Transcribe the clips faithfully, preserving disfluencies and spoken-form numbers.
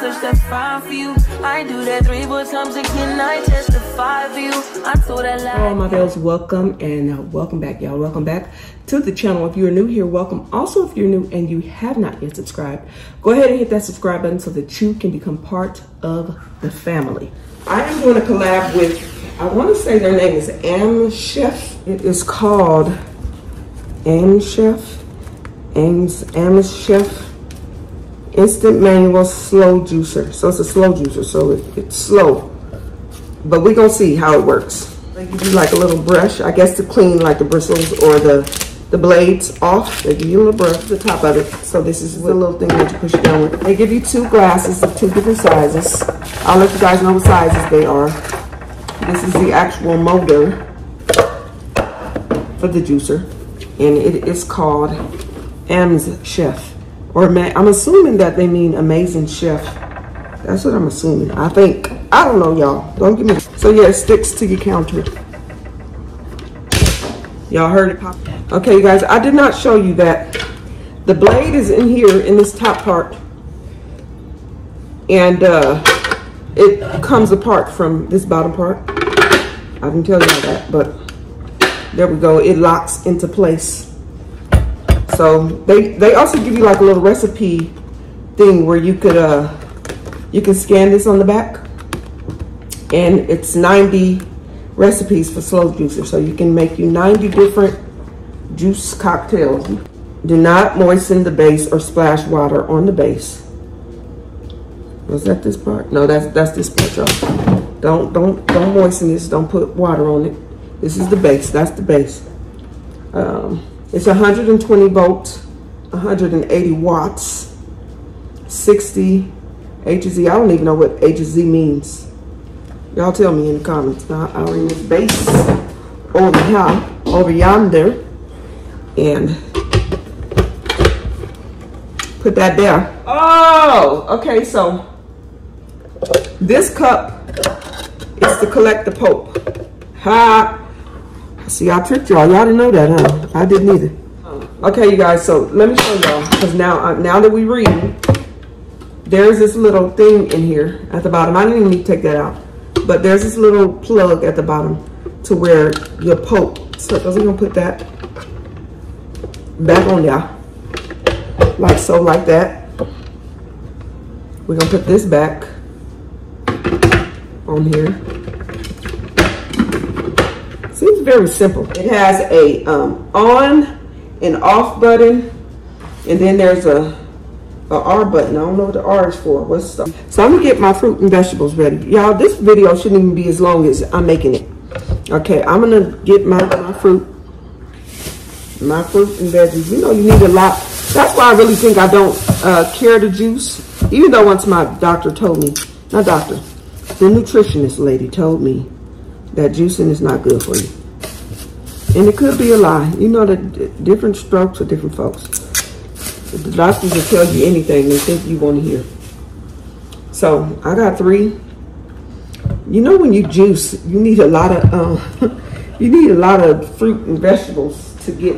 touch that five for you. I do that three more times again. I testify for you. I told that lie. Hello, my girls. Welcome and welcome back, y'all. Welcome back to the channel. If you're new here, welcome. Also, if you're new and you have not yet subscribed, go ahead and hit that subscribe button so that you can become part of the family. I am going to collab with, I want to say their name is AMZCHEF. It is called AMZCHEF. AMZCHEF Instant Manual Slow Juicer. So it's a slow juicer, so it, it's slow. But we're going to see how it works. They give you like a little brush, I guess, to clean like the bristles or the the blades off. They give you a little brush to the top of it. So this is the little thing that you push it down with. They give you two glasses of two different sizes. I'll let you guys know what sizes they are. This is the actual motor for the juicer, and it is called AMZCHEF. Or I'm assuming that they mean Amazing Chef. That's what I'm assuming. I think, I don't know, y'all. Don't give me. So yeah, it sticks to your counter. Y'all heard it pop. Okay, you guys, I did not show you that the blade is in here in this top part, and uh, it comes apart from this bottom part. I didn't tell you that, but there we go. It locks into place. So they they also give you like a little recipe thing where you could uh you can scan this on the back, and it's ninety recipes for slow juicer, so you can make you ninety different juice cocktails. Do not moisten the base or splash water on the base. Was that this part? No, that's that's this part, y'all. Don't don't don't moisten this. Don't put water on it. This is the base. That's the base. Um, it's one hundred twenty volts, one hundred eighty watts, sixty H Z. I don't even know what H Z means. Y'all tell me in the comments. Now I will use base over here, over yonder, and put that there. Oh, okay. So this cup is to collect the pulp. Ha! See, I tricked y'all. Y'all didn't know that, huh? I didn't either. Okay, you guys. So let me show y'all, because now, uh, now that we read, there's this little thing in here at the bottom. I didn't even need to take that out. But there's this little plug at the bottom to where your pulp. So we're gonna put that back on there, like so, like that. We're gonna put this back on here. Seems very simple. It has a um, on and off button, and then there's a. A R button. I don't know what the R is for. What's the... So I'm gonna get my fruit and vegetables ready, y'all. This video shouldn't even be as long as I'm making it. Okay, I'm gonna get my, my fruit, my fruit and veggies. You know, you need a lot. That's why I really think I don't uh, care to juice, even though once my doctor told me, not doctor, the nutritionist lady told me that juicing is not good for you, and it could be a lie. You know, that different strokes for different folks. The doctors will tell you anything they think you want to hear. So I got three. You know, when you juice, you need a lot of um, you need a lot of fruit and vegetables to get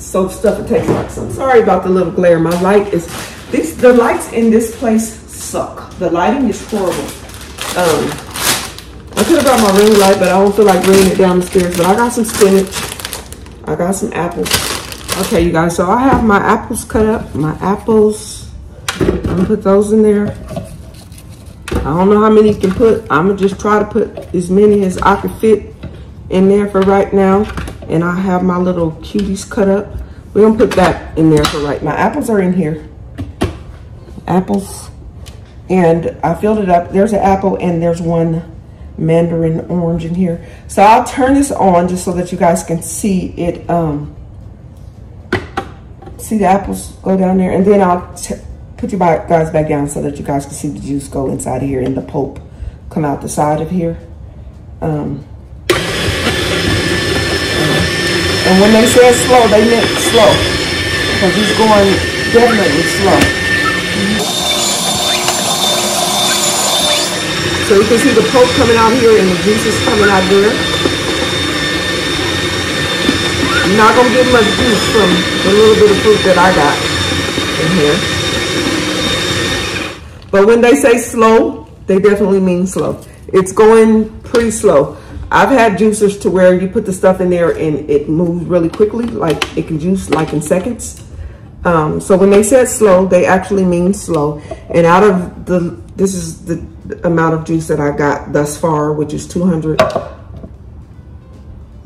so stuff it tastes like. So I'm sorry about the little glare. My light is this. The lights in this place suck. The lighting is horrible. Um, I could have brought my ring light, but I don't feel like bringing it down the stairs. But I got some spinach. I got some apples. Okay, you guys, so I have my apples cut up, my apples. I'm gonna put those in there. I don't know how many you can put. I'm gonna just try to put as many as I can fit in there for right now. And I have my little cuties cut up. We're gonna put that in there for right now. My apples are in here. Apples. And I filled it up. There's an apple and there's one mandarin orange in here. So I'll turn this on just so that you guys can see it. Um, See the apples go down there, and then I'll t put you guys back down so that you guys can see the juice go inside of here and the pulp come out the side of here. Um, and when they said slow, they meant slow, because it's going definitely slow. So you can see the pulp coming out here and the juice is coming out there. I'm not going to get much juice from the little bit of fruit that I got in here. But when they say slow, they definitely mean slow. It's going pretty slow. I've had juicers to where you put the stuff in there and it moves really quickly, like it can juice like in seconds. Um, so when they said slow, they actually mean slow. And out of the, this is the amount of juice that I got thus far, which is two hundred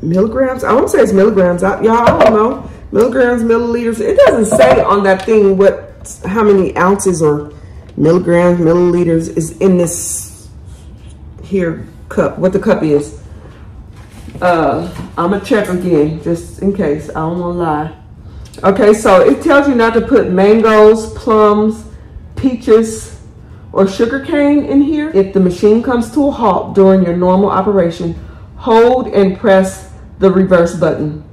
milligrams. I won't say it's milligrams, y'all, I don't know. Milligrams, milliliters, it doesn't say on that thing what, how many ounces or milligrams, milliliters is in this here cup, what the cup is. Uh, I'm gonna check again, just in case, I don't wanna lie. Okay, so it tells you not to put mangoes, plums, peaches, or sugar cane in here. If the machine comes to a halt during your normal operation, hold and press the reverse button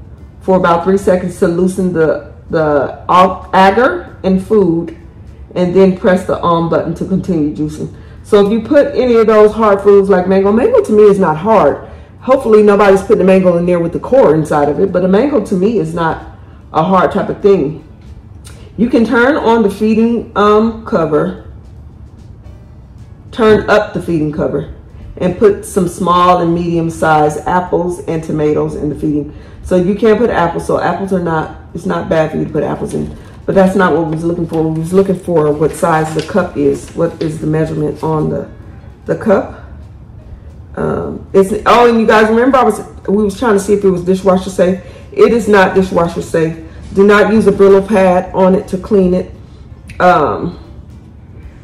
for about three seconds to loosen the, the agar and food, and then press the on button to continue juicing. So if you put any of those hard foods like mango, mango to me is not hard. Hopefully nobody's putting a mango in there with the core inside of it, but a mango to me is not a hard type of thing. You can turn on the feeding um, cover, turn up the feeding cover, and put some small and medium sized apples and tomatoes in the feeding. So you can put apples, so apples are not, it's not bad for you to put apples in, but that's not what we was looking for. We was looking for what size the cup is, what is the measurement on the, the cup. Um, it's, oh, and you guys remember I was, we was trying to see if it was dishwasher safe. It is not dishwasher safe. Do not use a Brillo pad on it to clean it. Um,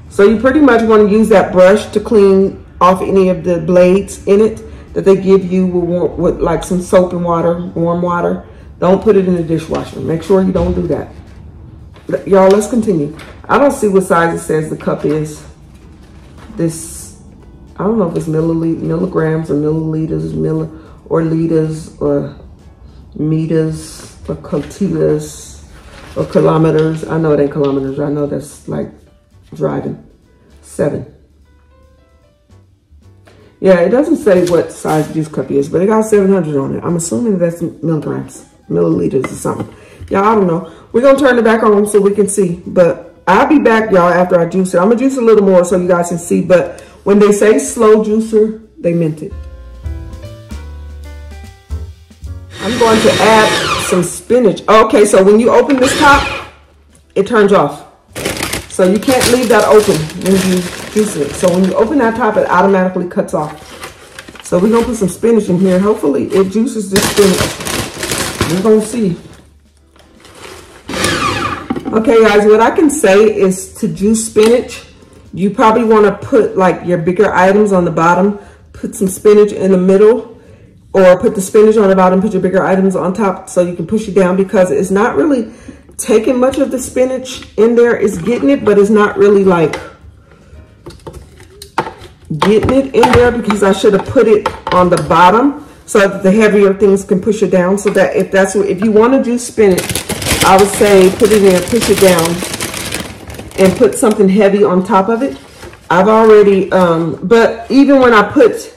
so you pretty much want to use that brush to clean off any of the blades in it that they give you with, with like some soap and water, warm water. Don't put it in the dishwasher. Make sure you don't do that. Y'all, let's continue. I don't see what size it says the cup is. This, I don't know if it's milligrams or milliliters, milli or liters or meters or cotillas or kilometers. I know it ain't kilometers. I know that's like driving. Seven. Yeah, it doesn't say what size juice cup is, but it got seven hundred on it. I'm assuming that's milligrams, milliliters or something. Y'all, I don't know. We're going to turn it back on so we can see. But I'll be back, y'all, after I juice it. I'm going to juice a little more so you guys can see. But when they say slow juicer, they meant it. I'm going to add some spinach. Okay, so when you open this top, it turns off. So you can't leave that open when you juice it. So when you open that top, it automatically cuts off. So we're going to put some spinach in here. Hopefully it juices this spinach. We're going to see. Okay, guys, what I can say is to juice spinach, you probably want to put like your bigger items on the bottom, put some spinach in the middle, or put the spinach on the bottom, put your bigger items on top so you can push it down, because it's not really taking much of the spinach in there. It's getting it, but it's not really like getting it in there, because I should have put it on the bottom so that the heavier things can push it down. So that if that's what, if you want to juice spinach, I would say put it in, push it down, and put something heavy on top of it. I've already, um, but even when I put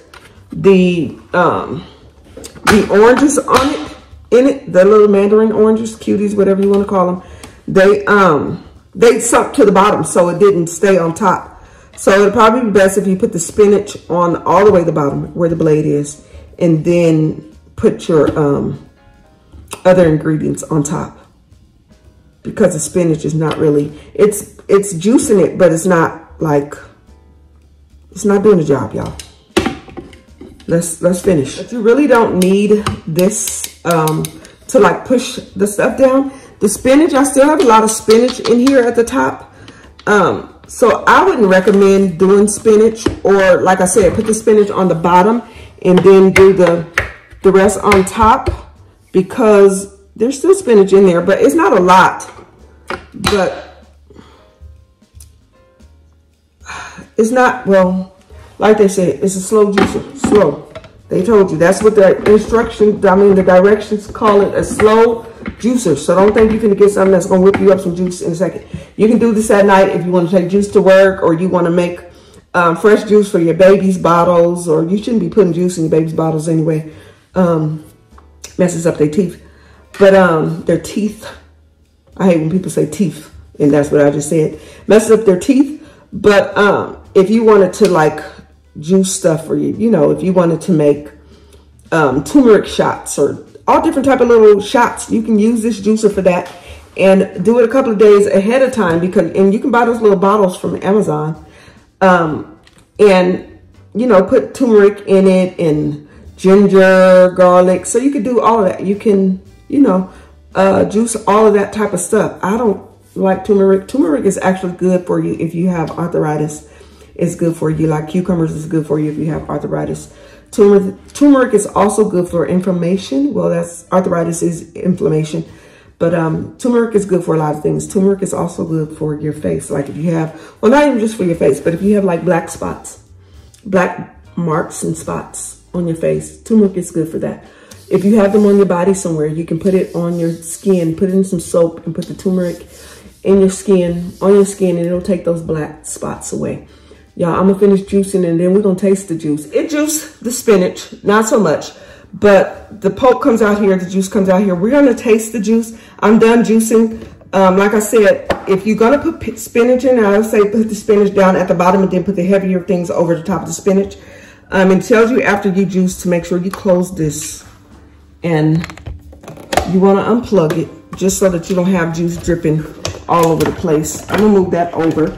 the um, the oranges on it, in it, the little mandarin oranges, cuties, whatever you want to call them, they um they sunk to the bottom, so it didn't stay on top. So it'd probably be best if you put the spinach on all the way to the bottom where the blade is, and then put your um, other ingredients on top. Because the spinach is not really, it's it's juicing it, but it's not like, it's not doing the job, y'all. Let's let's finish. But you really don't need this um, to like push the stuff down. The spinach, I still have a lot of spinach in here at the top. Um, so I wouldn't recommend doing spinach, or like I said, put the spinach on the bottom and then do the, the rest on top, because there's still spinach in there, but it's not a lot. But it's not, well, like they said, it's a slow juicer, slow. They told you, that's what the instructions, I mean, the directions call it, a slow juicer. So don't think you can get something that's gonna whip you up some juice in a second. You can do this at night if you wanna take juice to work, or you wanna make um, fresh juice for your baby's bottles, or you shouldn't be putting juice in your baby's bottles anyway. Um, messes up their teeth. But um, their teeth, I hate when people say teeth, and that's what I just said. Messes up their teeth, But um, if you wanted to like juice stuff, or you, you know, if you wanted to make um, turmeric shots or all different type of little shots, you can use this juicer for that and do it a couple of days ahead of time, because, and you can buy those little bottles from Amazon, um, and, you know, put turmeric in it and ginger, garlic. So you could do all of that. You can, you know, uh, juice all of that type of stuff. I don't like turmeric. Turmeric is actually good for you if you have arthritis. It's good for you. Like cucumbers is good for you if you have arthritis. Turmeric, turmeric is also good for inflammation. Well, that's arthritis is inflammation. But um, turmeric is good for a lot of things. Turmeric is also good for your face. Like if you have, well, not even just for your face, but if you have like black spots, black marks and spots on your face, turmeric is good for that. If you have them on your body somewhere, you can put it on your skin, put in some soap and put the turmeric in your skin, on your skin, and it'll take those black spots away. Y'all, I'm gonna finish juicing and then we're gonna taste the juice. It juiced the spinach, not so much, but the pulp comes out here, the juice comes out here. We're gonna taste the juice. I'm done juicing. Um, like I said, if you're gonna put spinach in, I would say put the spinach down at the bottom and then put the heavier things over the top of the spinach. Um, it tells you after you juice to make sure you close this, and you want to unplug it just so that you don't have juice dripping all over the place. I'm gonna move that over.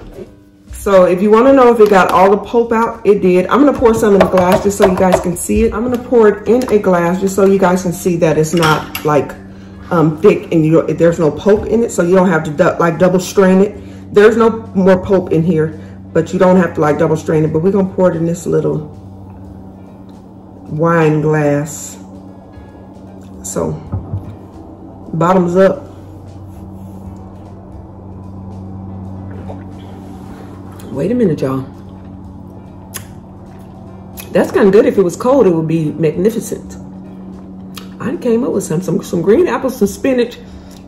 So if you want to know if it got all the pulp out, it did. I'm gonna pour some in a glass just so you guys can see it. I'm gonna pour it in a glass just so you guys can see that it's not like um, thick, and you don't, there's no pulp in it, so you don't have to du like double strain it. There's no more pulp in here, but you don't have to like double strain it. But we're gonna pour it in this little wine glass. So, bottoms up. Wait a minute, y'all. That's kind of good. If it was cold, it would be magnificent. I came up with some some, some green apples, some spinach,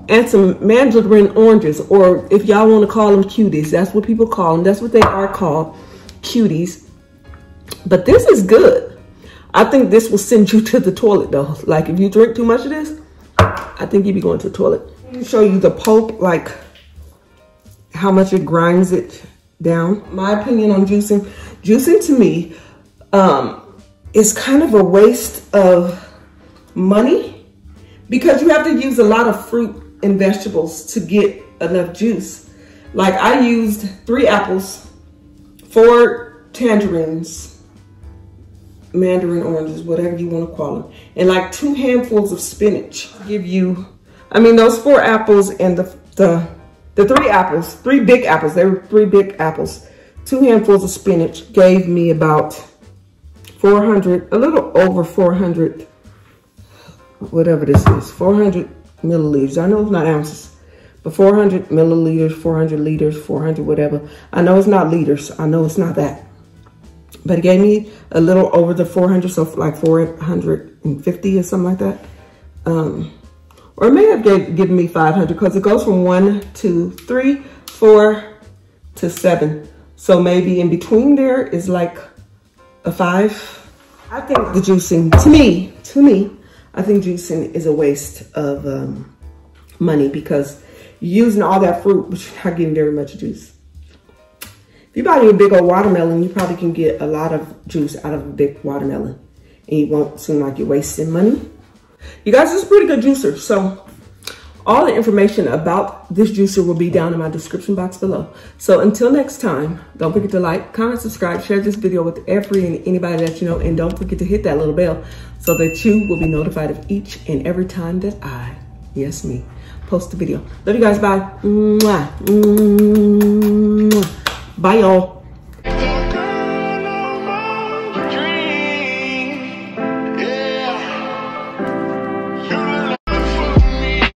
and some mandarin oranges, or if y'all want to call them cuties, that's what people call them. That's what they are called, cuties. But this is good. I think this will send you to the toilet though. Like if you drink too much of this, I think you'd be going to the toilet. Let me show you the pulp, like how much it grinds it down. My opinion on juicing, juicing to me um, is kind of a waste of money, because you have to use a lot of fruit and vegetables to get enough juice. Like I used three apples, four tangerines, mandarin oranges, whatever you want to call them, and like two handfuls of spinach. Give you, I mean, those four apples and the the the three apples, three big apples. They were three big apples. Two handfuls of spinach gave me about four hundred, a little over four hundred, whatever this is, four hundred milliliters. I know it's not ounces, but four hundred milliliters, four hundred liters, four hundred whatever. I know it's not liters. I know it's not that. But it gave me a little over the four hundred, so like four hundred fifty or something like that. Um, or it may have gave, given me five hundred, because it goes from one, two, three, four to seven. So maybe in between there is like a five. I think the juicing, to me, to me, I think juicing is a waste of um, money, because you're using all that fruit, but you're not getting very much juice. If you buy a big old watermelon, you probably can get a lot of juice out of a big watermelon, and you won't seem like you're wasting money. You guys, this is a pretty good juicer. So all the information about this juicer will be down in my description box below. So until next time, don't forget to like, comment, subscribe, share this video with every and anybody that you know, and don't forget to hit that little bell so that you will be notified of each and every time that I, yes me, post a video. Love you guys, bye. Mwah. Mwah. Bye, y'all.